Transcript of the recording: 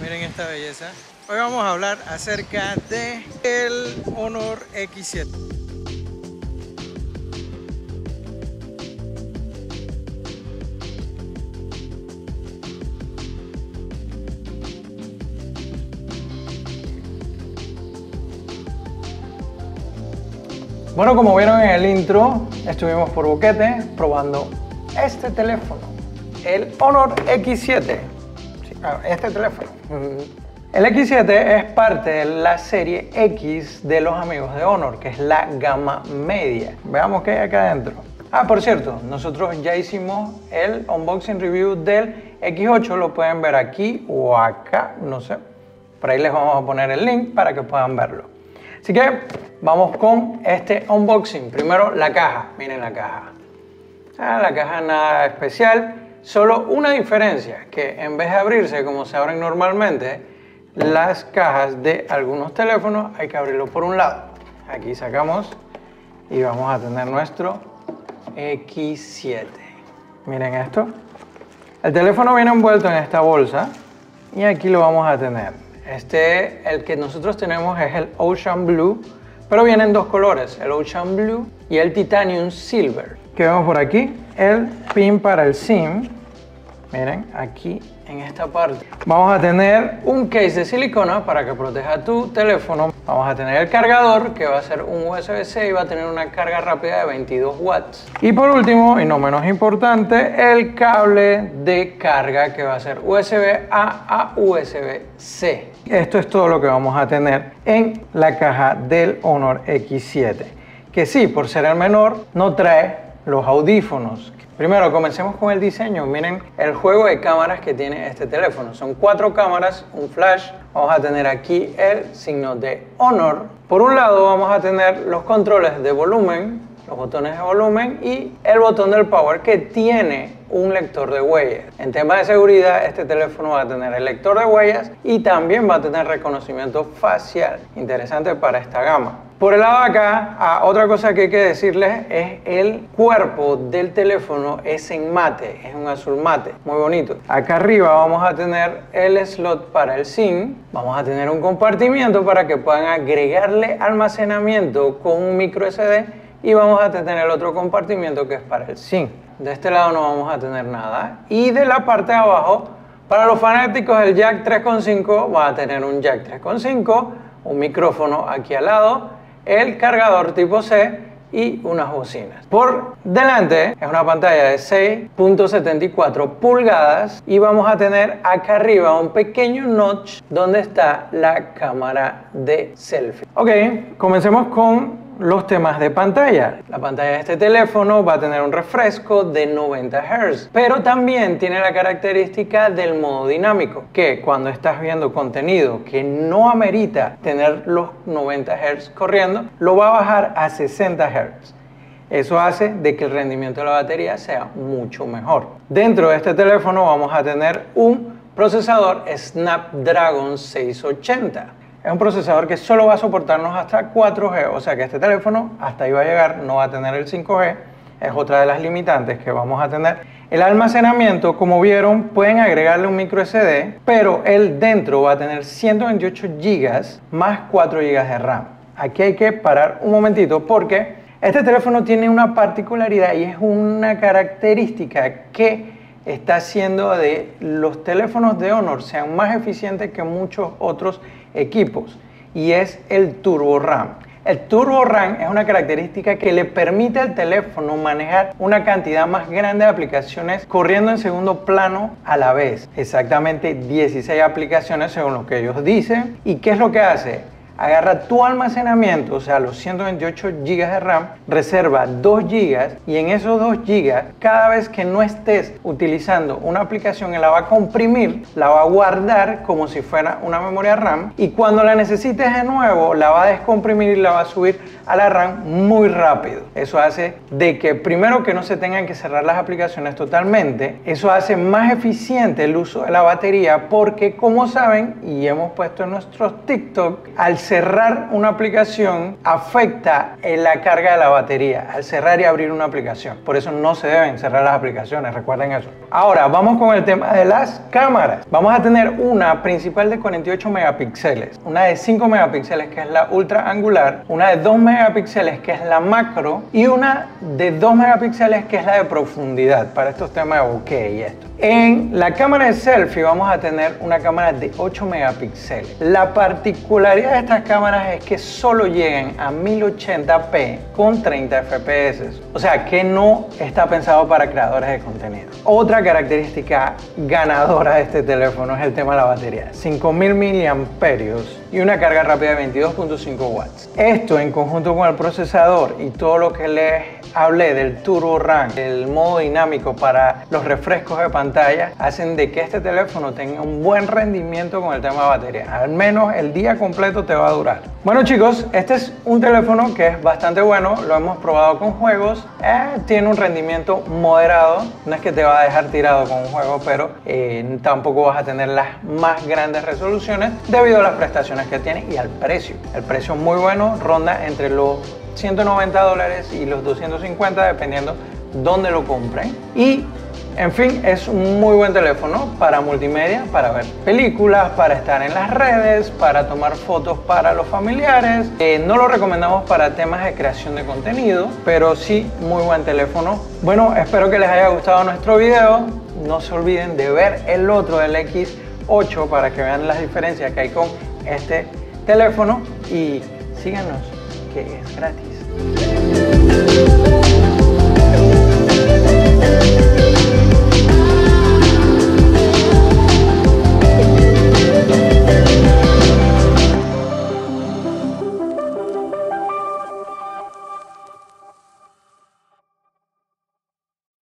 Miren esta belleza. Hoy vamos a hablar acerca de el Honor X7. Bueno, como vieron en el intro, estuvimos por Boquete probando este teléfono, el Honor X7. Sí, este teléfono. El X7 es parte de la serie X de los amigos de Honor, que es la gama media. Veamos qué hay acá adentro. Ah, por cierto, nosotros ya hicimos el unboxing review del X8, lo pueden ver aquí o acá, no sé. Por ahí les vamos a poner el link para que puedan verlo. Así que vamos con este unboxing. Primero la caja, miren la caja. La caja nada especial, solo una diferencia, que en vez de abrirse como se abren normalmente las cajas de algunos teléfonos, hay que abrirlo por un lado. Aquí sacamos y vamos a tener nuestro X7. Miren esto. El teléfono viene envuelto en esta bolsa y aquí lo vamos a tener. El que nosotros tenemos es el Ocean Blue, pero vienen dos colores, el Ocean Blue y el Titanium Silver. ¿Qué vemos por aquí? El pin para el SIM. Miren, aquí en esta parte vamos a tener un case de silicona para que proteja tu teléfono. Vamos a tener el cargador, que va a ser un USB-C y va a tener una carga rápida de 22 watts. Y por último, y no menos importante, el cable de carga, que va a ser USB-A a USB-C. Esto es todo lo que vamos a tener en la caja del Honor X7, que sí, por ser el menor, no trae los audífonos. Primero comencemos con el diseño. Miren el juego de cámaras que tiene este teléfono. Son 4 cámaras, un flash. Vamos a tener aquí el signo de Honor. Por un lado vamos a tener los controles de volumen, los botones de volumen y el botón del power, que tiene un lector de huellas. En tema de seguridad, este teléfono va a tener el lector de huellas y también va a tener reconocimiento facial. Interesante para esta gama. Por el lado de acá, otra cosa que hay que decirles es el cuerpo del teléfono es en mate, es un azul mate, muy bonito. Acá arriba vamos a tener el slot para el SIM, vamos a tener un compartimiento para que puedan agregarle almacenamiento con un micro SD y vamos a tener el otro compartimiento que es para el SIM. De este lado no vamos a tener nada y de la parte de abajo, para los fanáticos, el jack 3.5 va a tener un jack 3.5, un micrófono aquí al lado, el cargador tipo C y unas bocinas. Por delante es una pantalla de 6.74 pulgadas y vamos a tener acá arriba un pequeño notch donde está la cámara de selfie. Ok, comencemos con los temas de pantalla. La pantalla de este teléfono va a tener un refresco de 90 Hz, pero también tiene la característica del modo dinámico, que cuando estás viendo contenido que no amerita tener los 90 Hz corriendo, lo va a bajar a 60 Hz. Eso hace de que el rendimiento de la batería sea mucho mejor. Dentro de este teléfono vamos a tener un procesador Snapdragon 680. Es un procesador que solo va a soportarnos hasta 4G, o sea que este teléfono hasta ahí va a llegar, no va a tener el 5G, es otra de las limitantes que vamos a tener. El almacenamiento, como vieron, pueden agregarle un micro SD, pero él dentro va a tener 128 GB más 4 GB de RAM. Aquí hay que parar un momentito porque este teléfono tiene una particularidad y es una característica que está haciendo de los teléfonos de Honor sean más eficientes que muchos otros equipos, y es el Turbo RAM. El Turbo RAM es una característica que le permite al teléfono manejar una cantidad más grande de aplicaciones corriendo en segundo plano a la vez. Exactamente 16 aplicaciones según lo que ellos dicen. ¿Y qué es lo que hace? Agarra tu almacenamiento, o sea los 128 GB de RAM, reserva 2 GB y en esos 2 GB cada vez que no estés utilizando una aplicación, él la va a comprimir, la va a guardar como si fuera una memoria RAM y cuando la necesites de nuevo la va a descomprimir y la va a subir a la RAM muy rápido. Eso hace de que primero que no se tengan que cerrar las aplicaciones totalmente, eso hace más eficiente el uso de la batería porque como saben y hemos puesto en nuestros TikTok, al cerrar una aplicación afecta en la carga de la batería, al cerrar y abrir una aplicación. Por eso no se deben cerrar las aplicaciones, recuerden eso. Ahora vamos con el tema de las cámaras. Vamos a tener una principal de 48 megapíxeles, una de 5 megapíxeles que es la ultra angular, una de 2 megapíxeles que es la macro y una de 2 megapíxeles que es la de profundidad para estos temas de bokeh y esto. En la cámara de selfie vamos a tener una cámara de 8 megapíxeles. La particularidad de estas cámaras es que solo llegan a 1080p con 30 fps, o sea que no está pensado para creadores de contenido. Otra característica ganadora de este teléfono es el tema de la batería, 5000 miliamperios y una carga rápida de 22.5 watts. Esto en conjunto con el procesador y todo lo que les hablé del Turbo RAM, el modo dinámico para los refrescos de pantalla, hacen de que este teléfono tenga un buen rendimiento con el tema de batería. Al menos el día completo te va a durar. Bueno chicos, este es un teléfono que es bastante bueno, lo hemos probado con juegos, tiene un rendimiento moderado, no es que te va a dejar tirado con un juego, pero tampoco vas a tener las más grandes resoluciones debido a las prestaciones que tiene y al precio. El precio es muy bueno, ronda entre los $190 y los 250 dependiendo dónde lo compren. Y en fin, es un muy buen teléfono para multimedia, para ver películas, para estar en las redes, para tomar fotos para los familiares. No lo recomendamos para temas de creación de contenido, pero sí, muy buen teléfono. Bueno, espero que les haya gustado nuestro video. No se olviden de ver el otro del X8 para que vean las diferencias que hay con este teléfono. Y síganos, que es gratis.